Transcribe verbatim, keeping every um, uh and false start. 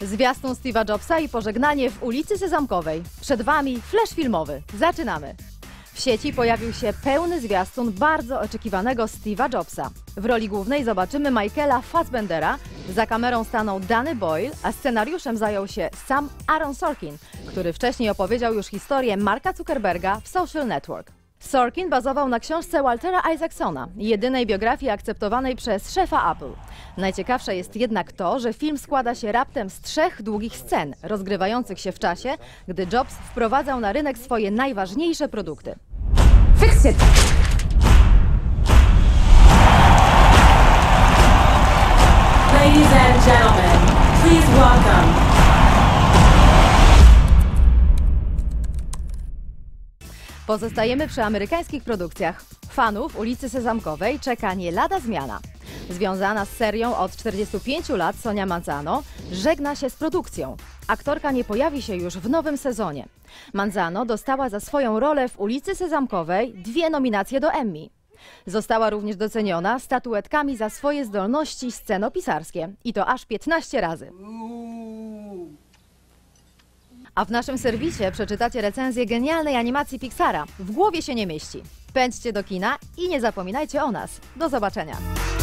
Zwiastun Steve'a Jobsa i pożegnanie w ulicy Sezamkowej. Przed Wami flash filmowy. Zaczynamy! W sieci pojawił się pełny zwiastun bardzo oczekiwanego Steve'a Jobsa. W roli głównej zobaczymy Michaela Fassbendera, za kamerą stanął Danny Boyle, a scenariuszem zajął się sam Aaron Sorkin, który wcześniej opowiedział już historię Marka Zuckerberga w Social Network. Sorkin bazował na książce Waltera Isaacsona, jedynej biografii akceptowanej przez szefa Apple. Najciekawsze jest jednak to, że film składa się raptem z trzech długich scen, rozgrywających się w czasie, gdy Jobs wprowadzał na rynek swoje najważniejsze produkty. Fix it! Ladies and gentlemen, please welcome. Pozostajemy przy amerykańskich produkcjach. Fanów ulicy Sezamkowej czeka nie lada zmiana. Związana z serią od czterdziestu pięciu lat Sonia Manzano żegna się z produkcją. Aktorka nie pojawi się już w nowym sezonie. Manzano dostała za swoją rolę w ulicy Sezamkowej dwie nominacje do Emmy. Została również doceniona statuetkami za swoje zdolności scenopisarskie i to aż piętnaście razy. A w naszym serwisie przeczytacie recenzję genialnej animacji Pixara. W głowie się nie mieści. Pędźcie do kina i nie zapominajcie o nas. Do zobaczenia.